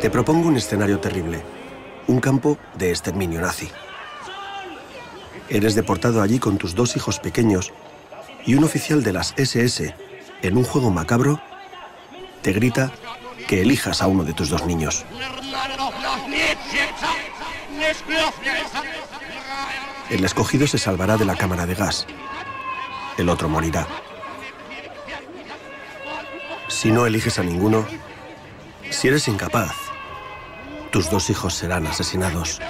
Te propongo un escenario terrible, un campo de exterminio nazi. Eres deportado allí con tus dos hijos pequeños y un oficial de las SS, en un juego macabro, te grita que elijas a uno de tus dos niños. El escogido se salvará de la cámara de gas. El otro morirá. Si no eliges a ninguno, si eres incapaz, tus dos hijos serán asesinados.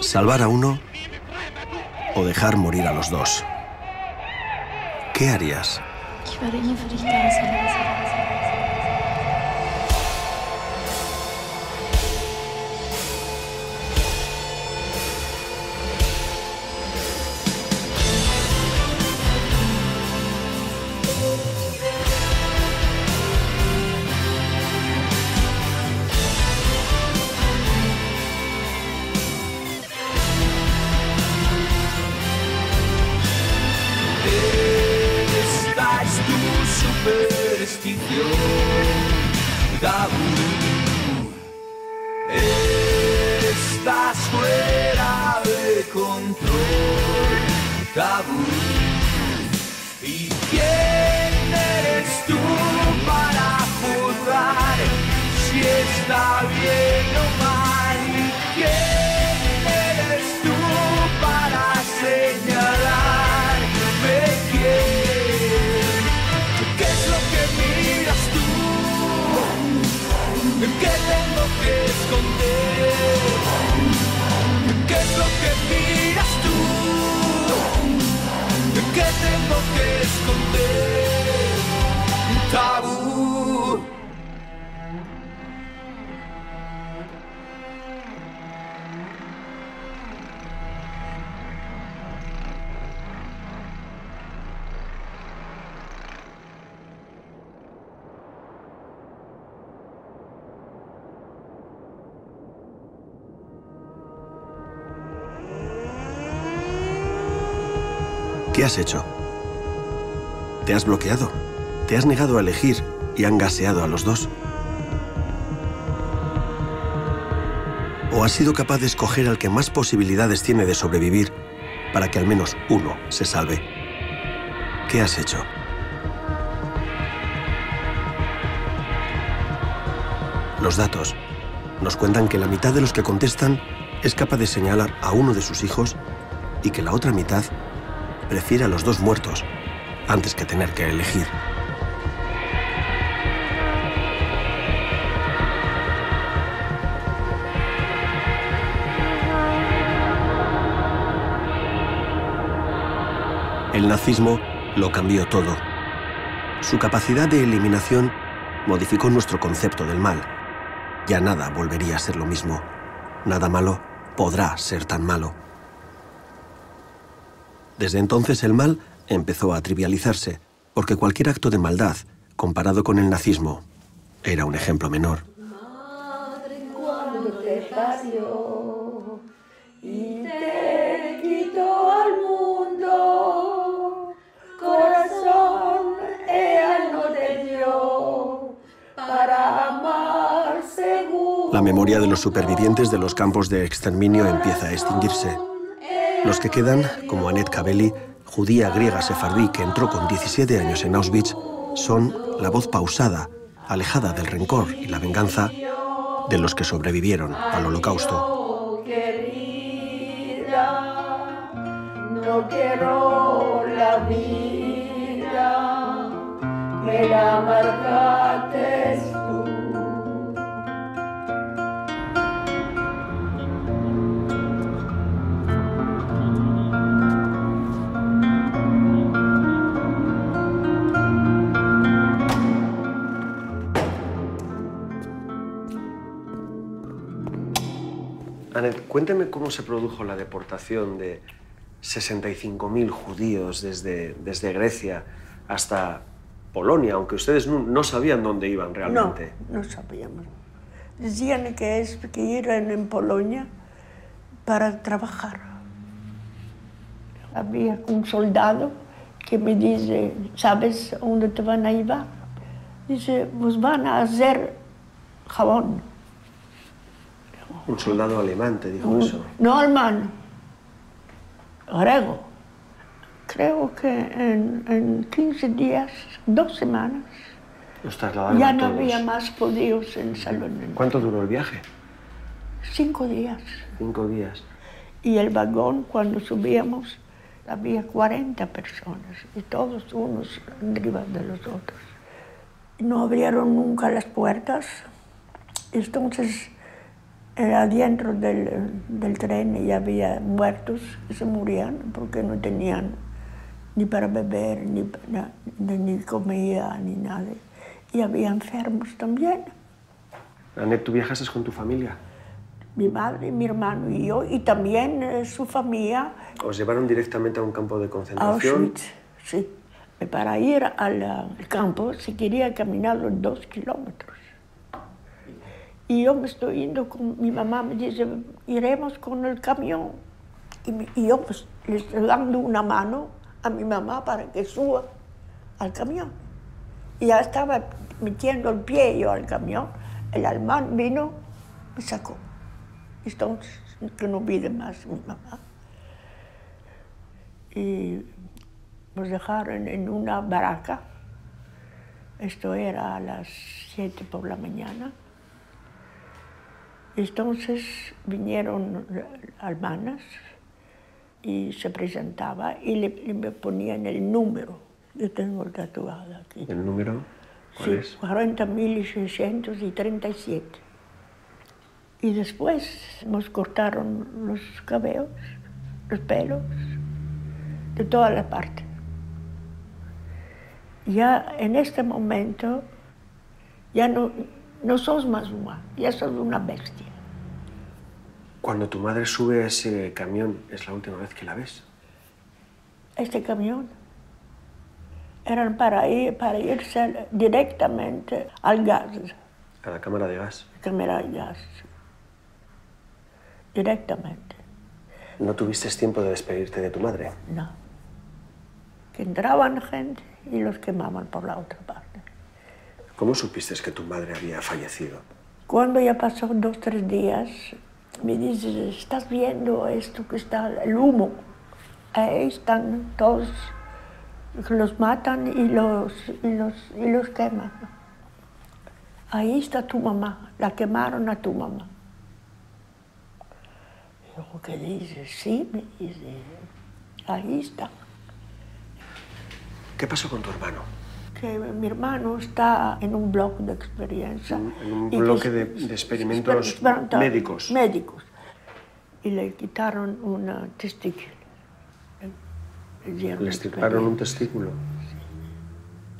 Salvar a uno o dejar morir a los dos. ¿Qué harías? Estás fuera de control, tabú. ¿Y quién eres tú para juzgar si está bien o mal? ¿Y quién eres tú para señalarme quién? ¿Qué es lo que miras tú? ¿Qué tengo que esconder? ¿Qué es lo que miras tú? ¿Qué tengo que esconder? Tabú. ¿Qué has hecho? ¿Te has bloqueado? ¿Te has negado a elegir y han gaseado a los dos? ¿O has sido capaz de escoger al que más posibilidades tiene de sobrevivir para que al menos uno se salve? ¿Qué has hecho? Los datos nos cuentan que la mitad de los que contestan es capaz de señalar a uno de sus hijos y que la otra mitad prefiere a los dos muertos antes que tener que elegir. El nazismo lo cambió todo. Su capacidad de eliminación modificó nuestro concepto del mal. Ya nada volvería a ser lo mismo. Nada malo podrá ser tan malo. Desde entonces el mal empezó a trivializarse, porque cualquier acto de maldad, comparado con el nazismo, era un ejemplo menor. Madre, cuando te parió y te quitó al mundo, corazón ella no te dio para amar seguro. La memoria de los supervivientes de los campos de exterminio empieza a extinguirse. Los que quedan, como Annette Cabelli, judía griega sefardí que entró con 17 años en Auschwitz, son la voz pausada, alejada del rencor y la venganza de los que sobrevivieron al Holocausto. No quiero la vida, me la marcaste tú. Annette, cuénteme cómo se produjo la deportación de 65.000 judíos desde Grecia hasta Polonia, aunque ustedes no sabían dónde iban realmente. No sabíamos. Decían que eran en Polonia para trabajar. Había un soldado que me dice, ¿sabes dónde te van a llevar? Dice, pues van a hacer jabón. Un soldado alemán te dijo eso. No, alemán. Griego. Creo que en 15 días, 2 semanas, los trasladaron ya no todos. Había más judíos en Salónica. ¿Cuánto duró el viaje? 5 días. 5 días. Y el vagón, cuando subíamos, había 40 personas, y todos unos arriba de los otros. No abrieron nunca las puertas, entonces adentro del tren ya había muertos que se morían porque no tenían ni para beber, ni comida, ni nada. Y había enfermos también. Annette, ¿tú viajaste con tu familia? Mi madre, mi hermano y yo, y también su familia. ¿Os llevaron directamente a un campo de concentración? Auschwitz, sí. Para ir al campo se quería caminar los 2 kilómetros. Y yo me estoy yendo con mi mamá, me dice, iremos con el camión. Y yo pues, le estoy dando una mano a mi mamá para que suba al camión. Y ya estaba metiendo el pie yo al camión. El alemán vino, me sacó. Entonces, que no vi de más mi mamá. Y nos dejaron en una baraca. Esto era a las 7 por la mañana. Entonces vinieron alemanas y se presentaba y me ponían el número. Yo tengo el tatuado aquí. ¿El número? ¿Cuál sí, es? 40.637. Y después nos cortaron los cabellos, los pelos, de toda la parte. Ya en este momento, ya no sos más humano, ya sos una bestia. Cuando tu madre sube a ese camión, ¿es la última vez que la ves? Este camión era para irse directamente al gas. A la cámara de gas. Cámara de gas. Directamente. ¿No tuviste tiempo de despedirte de tu madre? No. Que entraban gente y los quemaban por la otra parte. ¿Cómo supiste que tu madre había fallecido? Cuando ya pasó 2 o 3 días, me dice, ¿estás viendo esto que está, el humo? Ahí están todos, los matan y los queman. Ahí está tu mamá, la quemaron a tu mamá. Lo que dice, sí, me dice, ahí está. ¿Qué pasó con tu hermano? Que mi hermano está en un bloque de experiencia. En un bloque de experimentos médicos. Médicos. Y le quitaron un testículo. Le extirparon un testículo. Sí.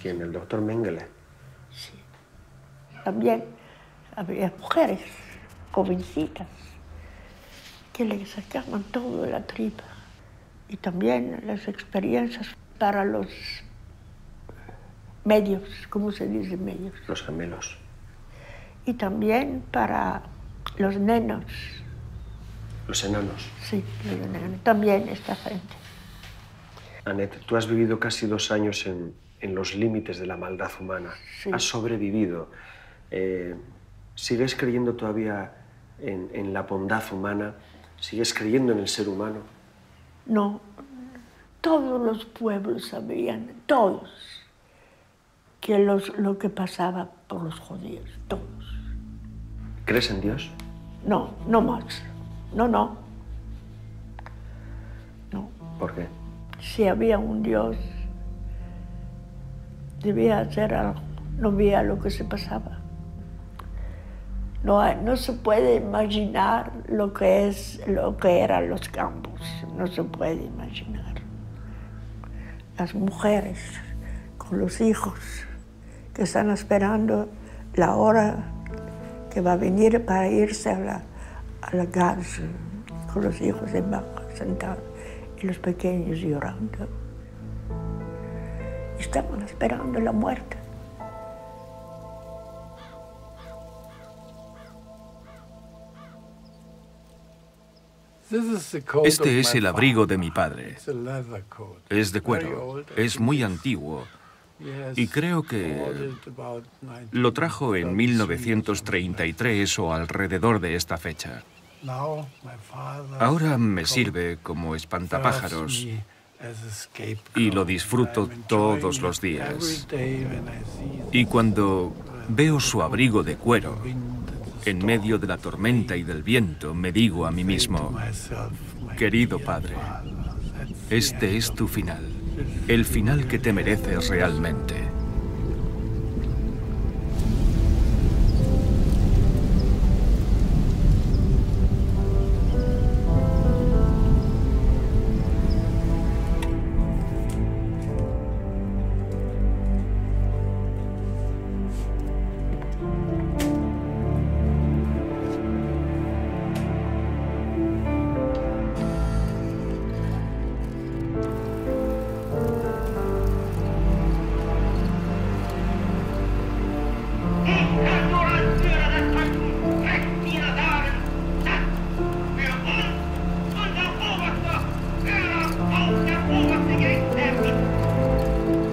¿Quién? ¿El doctor Mengele? Sí. También había mujeres, jovencitas, que le sacaban todo de la tripa. Y también las experiencias para los medios, ¿cómo se dice medios? Los gemelos. Y también para los nenos. ¿Los enanos? Sí, los enanos. También esta gente. Annette, tú has vivido casi 2 años en los límites de la maldad humana. Sí. Has sobrevivido. ¿Sigues creyendo todavía en la bondad humana? ¿Sigues creyendo en el ser humano? No. Todos los pueblos sabían, todos, que lo que pasaba por los judíos, todos. ¿Crees en Dios? No, no más. No, no. No. ¿Por qué? Si había un Dios, debía hacer algo. No veía lo que se pasaba. No se puede imaginar lo que eran los campos. No se puede imaginar. Las mujeres con los hijos que están esperando la hora que va a venir para irse a la cárcel, con los hijos debajo sentados y los pequeños llorando. Estaban esperando la muerte. Este es el abrigo de mi padre. Es de cuero, es muy antiguo y creo que lo trajo en 1933 o alrededor de esta fecha. Ahora me sirve como espantapájaros y lo disfruto todos los días. Y cuando veo su abrigo de cuero, en medio de la tormenta y del viento, me digo a mí mismo, querido padre, este es tu final, el final que te mereces realmente.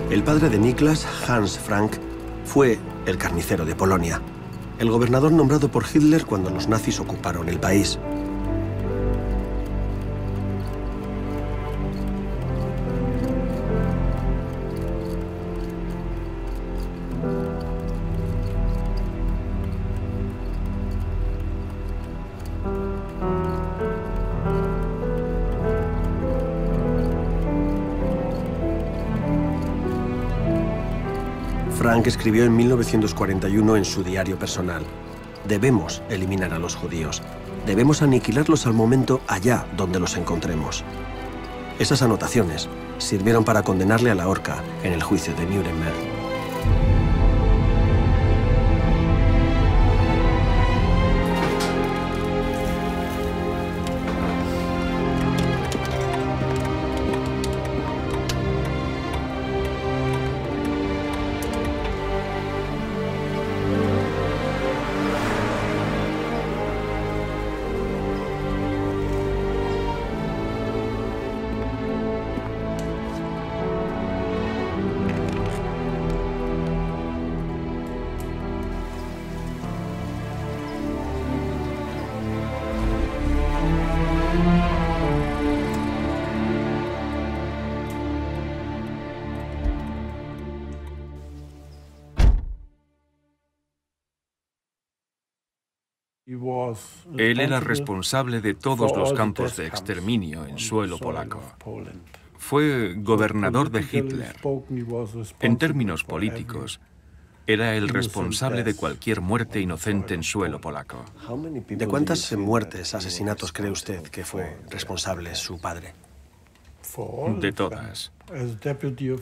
El padre de Niklas, Hans Frank, fue el carnicero de Polonia, el gobernador nombrado por Hitler cuando los nazis ocuparon el país. Frank escribió en 1941 en su diario personal: debemos eliminar a los judíos, debemos aniquilarlos al momento allá donde los encontremos. Esas anotaciones sirvieron para condenarle a la horca en el juicio de Núremberg. Él era responsable de todos los campos de exterminio en suelo polaco. Fue gobernador de Hitler. En términos políticos, era el responsable de cualquier muerte inocente en suelo polaco. ¿De cuántas muertes, asesinatos, cree usted que fue responsable su padre? De todas.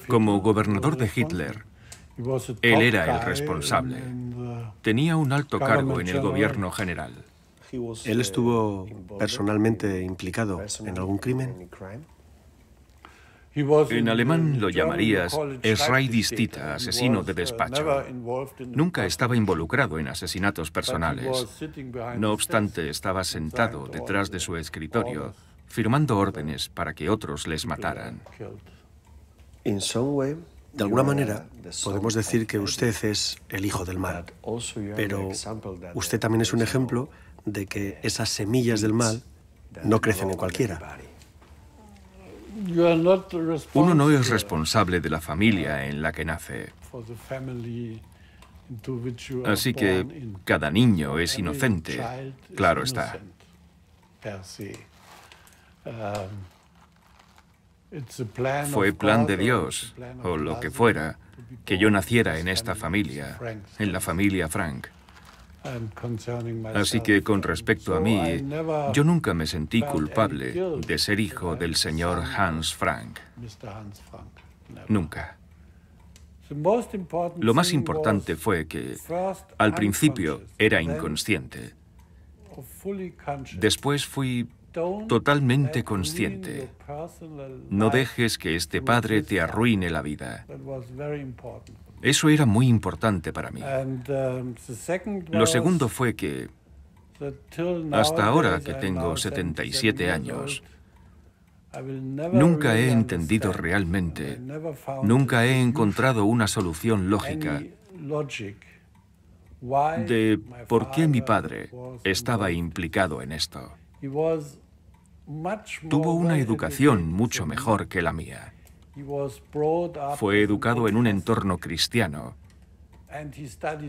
Como gobernador de Hitler, él era el responsable. Tenía un alto cargo en el gobierno general. ¿Él estuvo personalmente implicado en algún crimen? En alemán lo llamarías Streitdienstdiener, asesino de despacho. Nunca estaba involucrado en asesinatos personales. No obstante, estaba sentado detrás de su escritorio, firmando órdenes para que otros les mataran. De alguna manera, podemos decir que usted es el hijo del mal, pero usted también es un ejemplo de que esas semillas del mal no crecen en cualquiera. Uno no es responsable de la familia en la que nace. Así que cada niño es inocente, claro está. Fue plan de Dios, o lo que fuera, que yo naciera en esta familia, en la familia Frank. Así que con respecto a mí, yo nunca me sentí culpable de ser hijo del señor Hans Frank. Nunca. Lo más importante fue que, al principio, era inconsciente. Después fui totalmente consciente. No dejes que este padre te arruine la vida. Eso era muy importante para mí. Lo segundo fue que, hasta ahora que tengo 77 años, Nunca he entendido realmente, nunca he encontrado una solución lógica de por qué mi padre estaba implicado en esto. Tuvo una educación mucho mejor que la mía. Fue educado en un entorno cristiano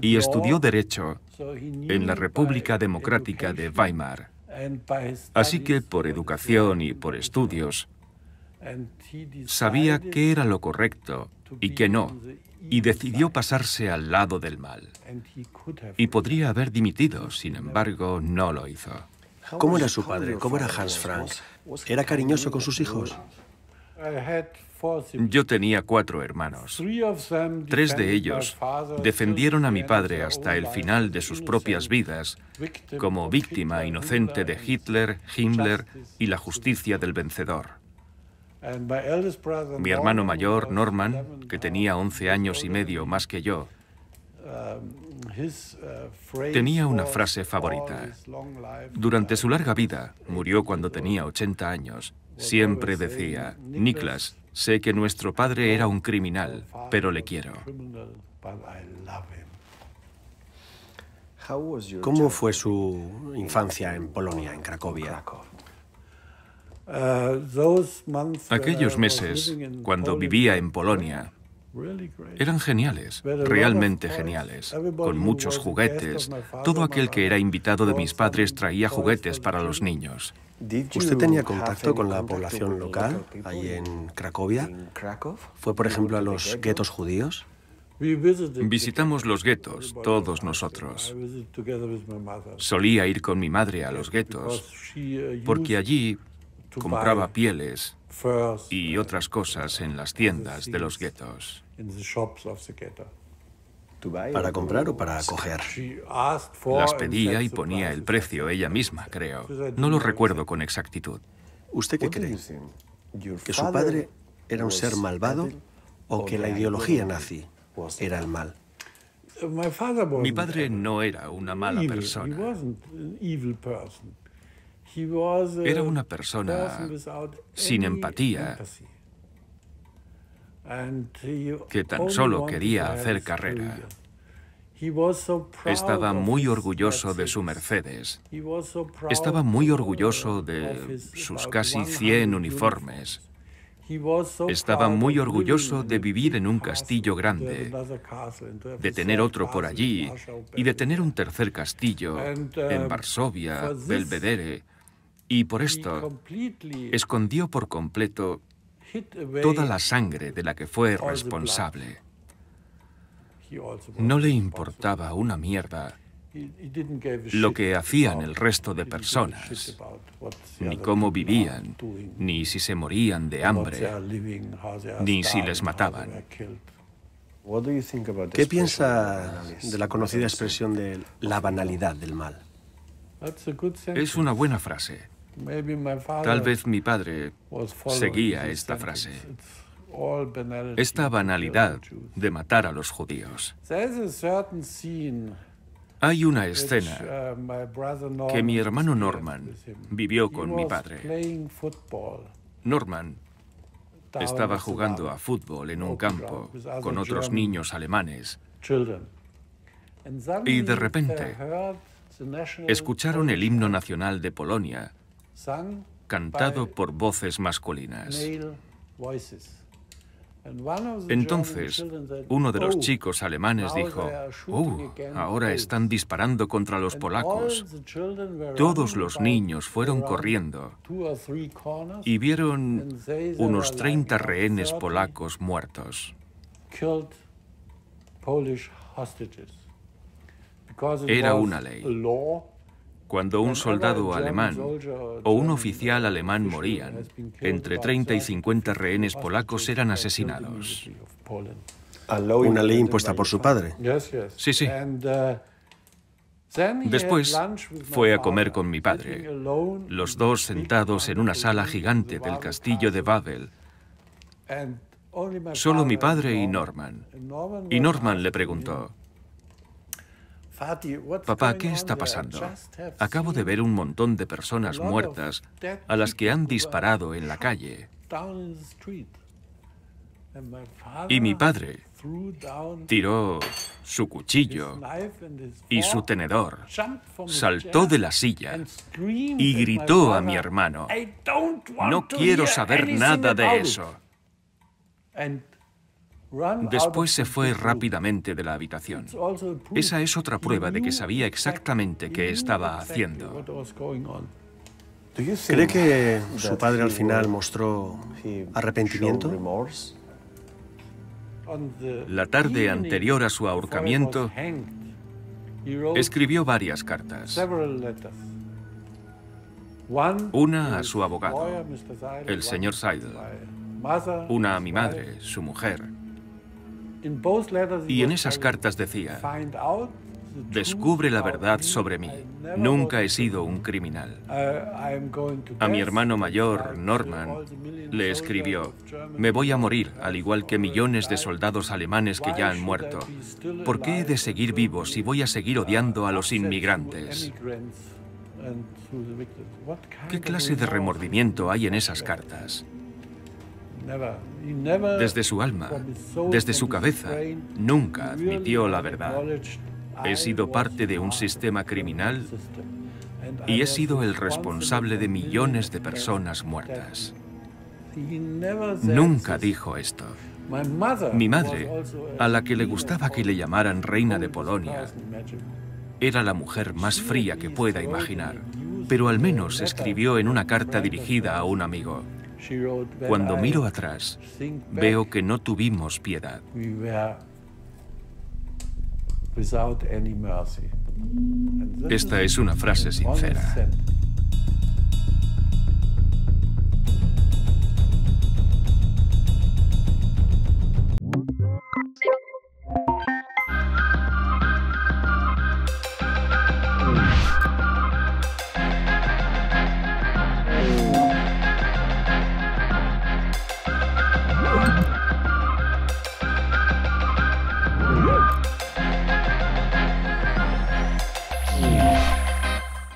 y estudió Derecho en la República Democrática de Weimar. Así que por educación y por estudios, sabía qué era lo correcto y qué no, y decidió pasarse al lado del mal. Y podría haber dimitido, sin embargo, no lo hizo. ¿Cómo era su padre? ¿Cómo era Hans Frank? ¿Era cariñoso con sus hijos? Yo tenía 4 hermanos. 3 de ellos defendieron a mi padre hasta el final de sus propias vidas como víctima inocente de Hitler, Himmler y la justicia del vencedor. Mi hermano mayor, Norman, que tenía 11 años y medio más que yo, tenía una frase favorita. Durante su larga vida, murió cuando tenía 80 años, siempre decía: Niklas, sé que nuestro padre era un criminal, pero le quiero. ¿Cómo fue su infancia en Polonia, en Cracovia? Aquellos meses, cuando vivía en Polonia, eran geniales, realmente geniales, con muchos juguetes. Todo aquel que era invitado de mis padres traía juguetes para los niños. ¿Usted tenía contacto con la población local, ahí en Cracovia? ¿Fue, por ejemplo, a los guetos judíos? Visitamos los guetos, todos nosotros. Solía ir con mi madre a los guetos, porque allí compraba pieles y otras cosas en las tiendas de los guetos. ¿Para comprar o para coger? Las pedía y ponía el precio ella misma, creo. No lo recuerdo con exactitud. ¿Usted qué cree? ¿Que su padre era un ser malvado o que la ideología nazi era el mal? Mi padre no era una mala persona. Era una persona sin empatía, que tan solo quería hacer carrera. Estaba muy orgulloso de su Mercedes. Estaba muy orgulloso de sus casi 100 uniformes. Estaba muy orgulloso de vivir en un castillo grande, de tener otro por allí y de tener un tercer castillo en Varsovia, Belvedere. Y por esto, escondió por completo toda la sangre de la que fue responsable. No le importaba una mierda lo que hacían el resto de personas, ni cómo vivían, ni si se morían de hambre, ni si les mataban. ¿Qué piensa de la conocida expresión de la banalidad del mal? Es una buena frase. Tal vez mi padre seguía esta frase, esta banalidad de matar a los judíos. Hay una escena que mi hermano Norman vivió con mi padre. Norman estaba jugando a fútbol en un campo con otros niños alemanes y de repente escucharon el himno nacional de Polonia cantado por voces masculinas. Entonces, uno de los chicos alemanes dijo: ahora están disparando contra los polacos. Todos los niños fueron corriendo y vieron unos 30 rehenes polacos muertos. Era una ley. Cuando un soldado alemán o un oficial alemán morían, entre 30 y 50 rehenes polacos eran asesinados. Una ley impuesta por su padre. Sí, sí. Después fue a comer con mi padre, los dos sentados en una sala gigante del castillo de Babel. Solo mi padre y Norman. Y Norman le preguntó: Papá, ¿qué está pasando? Acabo de ver un montón de personas muertas a las que han disparado en la calle. Y mi padre tiró su cuchillo y su tenedor, saltó de la silla y gritó a mi hermano, «No quiero saber nada de eso». Después se fue rápidamente de la habitación. Esa es otra prueba de que sabía exactamente qué estaba haciendo. ¿Cree que su padre al final mostró arrepentimiento? La tarde anterior a su ahorcamiento, escribió varias cartas. Una a su abogado, el señor Seidel. Una a mi madre, su mujer. Y en esas cartas decía, «Descubre la verdad sobre mí. Nunca he sido un criminal». A mi hermano mayor, Norman, le escribió, «Me voy a morir, al igual que millones de soldados alemanes que ya han muerto. ¿Por qué he de seguir vivo si voy a seguir odiando a los inmigrantes?». ¿Qué clase de remordimiento hay en esas cartas? Desde su alma, desde su cabeza, nunca admitió la verdad. He sido parte de un sistema criminal y he sido el responsable de millones de personas muertas. Nunca dijo esto. Mi madre, a la que le gustaba que le llamaran reina de Polonia, era la mujer más fría que pueda imaginar, pero al menos escribió en una carta dirigida a un amigo, «Cuando miro atrás, veo que no tuvimos piedad». Esta es una frase sincera.